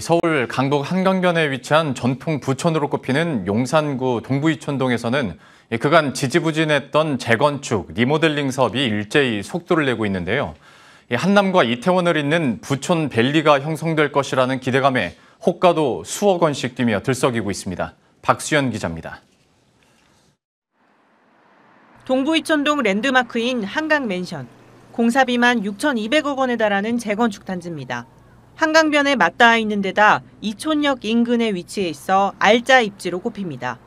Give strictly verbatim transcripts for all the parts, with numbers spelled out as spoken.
서울 강북 한강변에 위치한 전통 부촌으로 꼽히는 용산구 동부이촌동에서는 그간 지지부진했던 재건축, 리모델링 사업이 일제히 속도를 내고 있는데요. 한남과 이태원을 잇는 부촌 밸리가 형성될 것이라는 기대감에 호가도 수억 원씩 뛰며 들썩이고 있습니다. 박수연 기자입니다. 동부이촌동 랜드마크인 한강맨션. 공사비만 육천이백억 원에 달하는 재건축 단지입니다. 한강변에 맞닿아 있는 데다 이촌역 인근에 위치해 있어 알짜 입지로 꼽힙니다.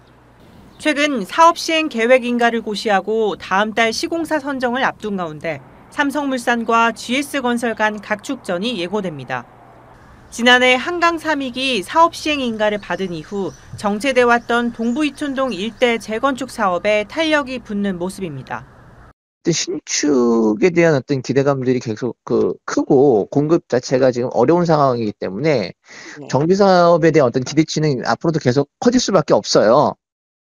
최근 사업 시행 계획 인가를 고시하고 다음 달 시공사 선정을 앞둔 가운데 삼성물산과 지에스건설 간 각축전이 예고됩니다. 지난해 한강 삼익이 사업 시행 인가를 받은 이후 정체돼 왔던 동부이촌동 일대 재건축 사업에 탄력이 붙는 모습입니다. 신축에 대한 어떤 기대감들이 계속 그 크고 공급 자체가 지금 어려운 상황이기 때문에 정비 사업에 대한 어떤 기대치는 앞으로도 계속 커질 수밖에 없어요.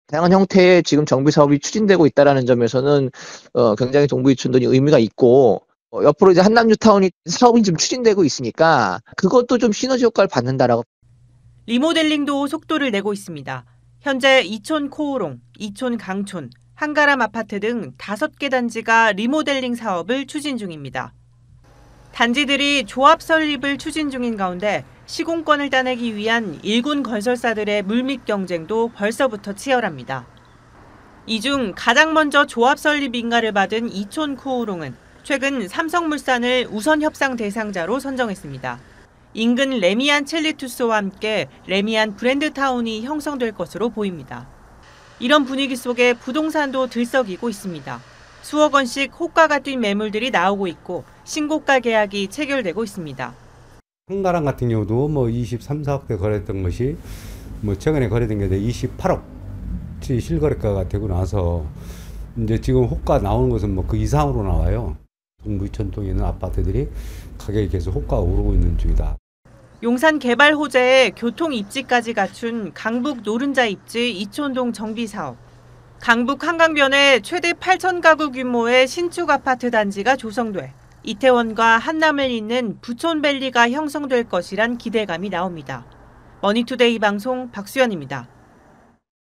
다양한 형태의 지금 정비 사업이 추진되고 있다라는 점에서는 어, 굉장히 동부이촌동이 의미가 있고 어, 옆으로 이제 한남뉴타운이 사업이 좀 추진되고 있으니까 그것도 좀 시너지 효과를 받는다라고. 리모델링도 속도를 내고 있습니다. 현재 이촌 코오롱, 이촌 강촌, 한가람 아파트 등 다섯 개 단지가 리모델링 사업을 추진 중입니다. 단지들이 조합 설립을 추진 중인 가운데 시공권을 따내기 위한 일군 건설사들의 물밑 경쟁도 벌써부터 치열합니다. 이 중 가장 먼저 조합 설립 인가를 받은 이촌 코오롱은 최근 삼성물산을 우선 협상 대상자로 선정했습니다. 인근 레미안 첼리투스와 함께 레미안 브랜드타운이 형성될 것으로 보입니다. 이런 분위기 속에 부동산도 들썩이고 있습니다. 수억 원씩 호가가 뛴 매물들이 나오고 있고 신고가 계약이 체결되고 있습니다. 한가람 같은 경우도 뭐 이십삼, 사억대 거래했던 것이 뭐 최근에 거래된 게 이십팔억치 실거래가가 되고 나서 이제 지금 호가 나오는 것은 뭐 그 이상으로 나와요. 동부이촌동에 있는 아파트들이 가격이 계속 호가 오르고 있는 중이다. 용산 개발 호재에 교통 입지까지 갖춘 강북 노른자 입지 이촌동 정비사업. 강북 한강변에 최대 팔천 가구 규모의 신축 아파트 단지가 조성돼 이태원과 한남을 잇는 부촌밸리가 형성될 것이란 기대감이 나옵니다. 머니투데이방송 박수연입니다.